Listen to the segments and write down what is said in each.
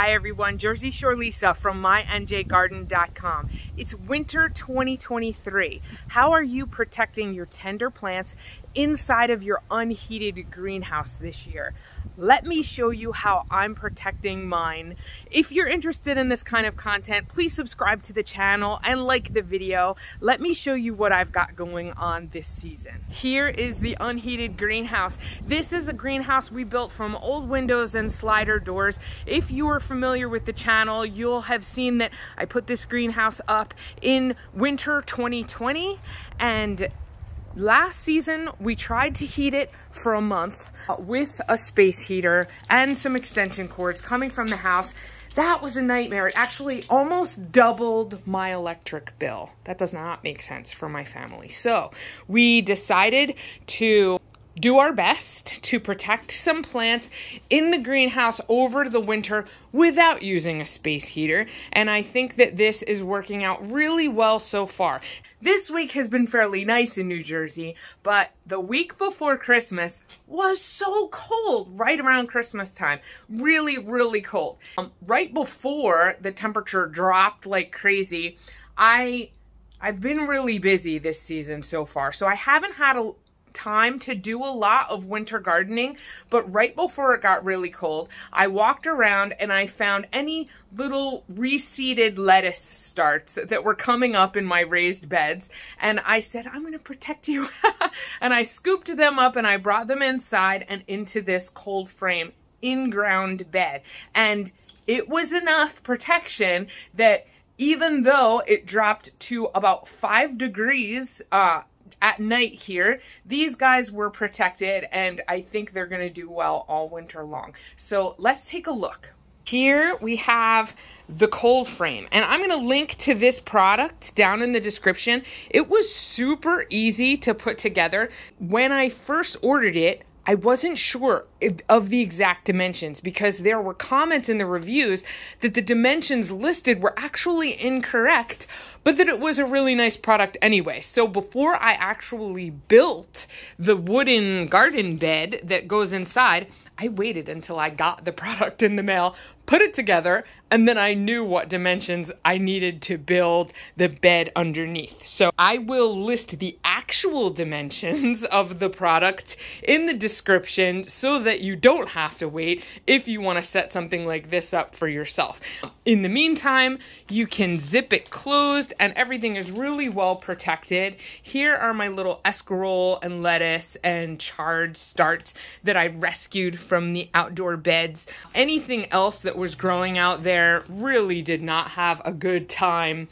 Hi everyone, Jersey Shore Lisa from MyNJGarden.com. It's winter 2023. How are you protecting your tender plants inside of your unheated greenhouse this year? Let me show you how I'm protecting mine. If you're interested in this kind of content, please subscribe to the channel and like the video. Let me show you what I've got going on this season. Here is the unheated greenhouse. This is a greenhouse we built from old windows and slider doors. If you are familiar with the channel, you'll have seen that I put this greenhouse up in winter 2020, and last season, we tried to heat it for a month with a space heater and some extension cords coming from the house. That was a nightmare. It actually almost doubled my electric bill. That does not make sense for my family. So we decided to do our best to protect some plants in the greenhouse over the winter without using a space heater, and I think that this is working out really well so far. This week has been fairly nice in New Jersey, but the week before Christmas was so cold right around Christmas time. Really, really cold. Right before the temperature dropped like crazy, I've been really busy this season so far, so I haven't had a time to do a lot of winter gardening, but right before it got really cold, I walked around and I found any little reseeded lettuce starts that were coming up in my raised beds, and I said, I'm going to protect you. And I scooped them up and I brought them inside and into this cold frame in-ground bed, and it was enough protection that even though it dropped to about 5 degrees at night here, these guys were protected, and I think they're going to do well all winter long. So let's take a look. Here we have the cold frame, and I'm going to link to this product down in the description. It was super easy to put together. When I first ordered it, I wasn't sure of the exact dimensions because there were comments in the reviews that the dimensions listed were actually incorrect, but that it was a really nice product anyway. So before I actually built the wooden garden bed that goes inside, I waited until I got the product in the mail, put it together, and then I knew what dimensions I needed to build the bed underneath. So I will list the actual dimensions of the product in the description so that you don't have to wait if you want to set something like this up for yourself. In the meantime, you can zip it closed and everything is really well protected. Here are my little escarole and lettuce and chard starts that I rescued from the outdoor beds. Anything else that was growing out there really did not have a good time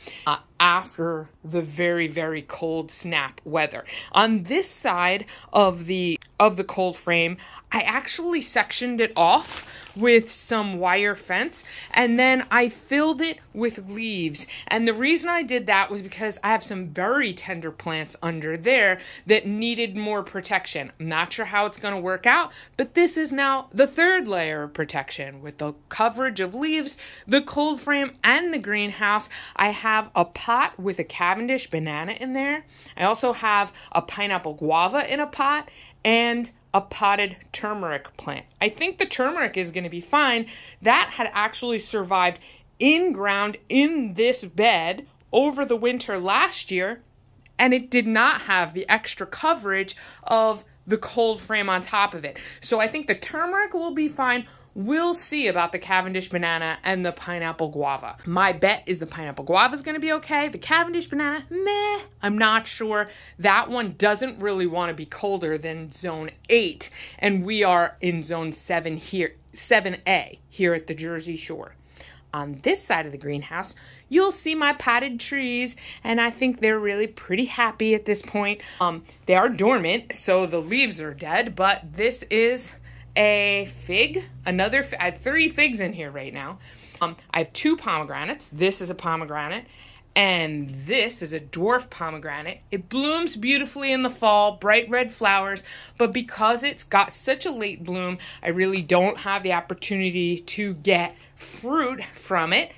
after the very, very cold snap weather. On this side of the cold frame, I actually sectioned it off with some wire fence, and then I filled it with leaves. And the reason I did that was because I have some very tender plants under there that needed more protection. I'm not sure how it's going to work out, but this is now the third layer of protection with the coverage of leaves, the cold frame, and the greenhouse. I have a pot with a Cavendish banana in there. I also have a pineapple guava in a pot and a potted turmeric plant. I think the turmeric is going to be fine. That had actually survived in ground in this bed over the winter last year, and it did not have the extra coverage of the cold frame on top of it. So I think the turmeric will be fine. We'll see about the Cavendish banana and the pineapple guava. My bet is the pineapple guava is going to be okay. The Cavendish banana, meh, I'm not sure. That one doesn't really want to be colder than zone 8, and we are in zone 7 here, 7A here at the Jersey Shore. On this side of the greenhouse, you'll see my potted trees, and I think they're really pretty happy at this point. They are dormant, so the leaves are dead, but this is a fig, I have 3 figs in here right now. I have 2 pomegranates. This is a pomegranate, and this is a dwarf pomegranate. It blooms beautifully in the fall, bright red flowers, but because it's got such a late bloom, I really don't have the opportunity to get fruit from it.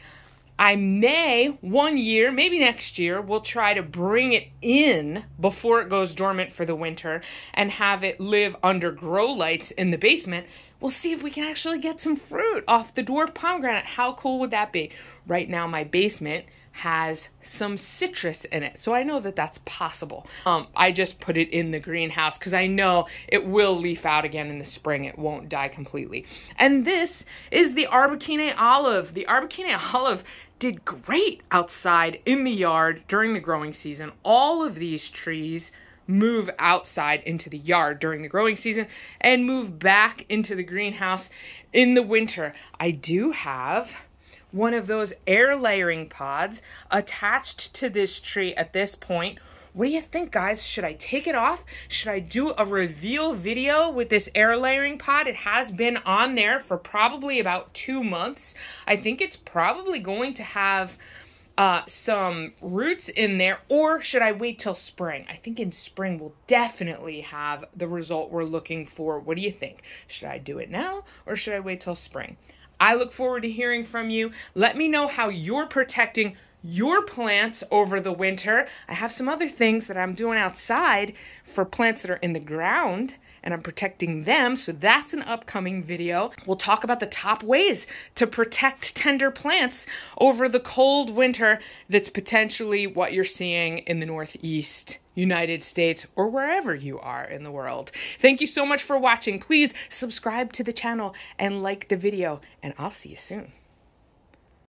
I may, one year, maybe next year, we'll try to bring it in before it goes dormant for the winter and have it live under grow lights in the basement, we'll see if we can actually get some fruit off the dwarf pomegranate. How cool would that be? Right now, my basement has some citrus in it, so I know that that's possible. I just put it in the greenhouse because I know it will leaf out again in the spring. It won't die completely. And this is the Arbequina olive. The Arbequina olive did great outside in the yard during the growing season. All of these trees move outside into the yard during the growing season and move back into the greenhouse in the winter. I do have one of those air layering pods attached to this tree at this point. What do you think, guys? Should I take it off? Should I do a reveal video with this air layering pod? It has been on there for probably about 2 months. I think it's probably going to have some roots in there, or should I wait till spring? I think in spring we'll definitely have the result we're looking for. What do you think? Should I do it now or should I wait till spring? I look forward to hearing from you. Let me know how you're protecting your plants over the winter. I have some other things that I'm doing outside for plants that are in the ground, and I'm protecting them, so that's an upcoming video. We'll talk about the top ways to protect tender plants over the cold winter that's potentially what you're seeing in the Northeast United States or wherever you are in the world. Thank you so much for watching. Please subscribe to the channel and like the video, and I'll see you soon.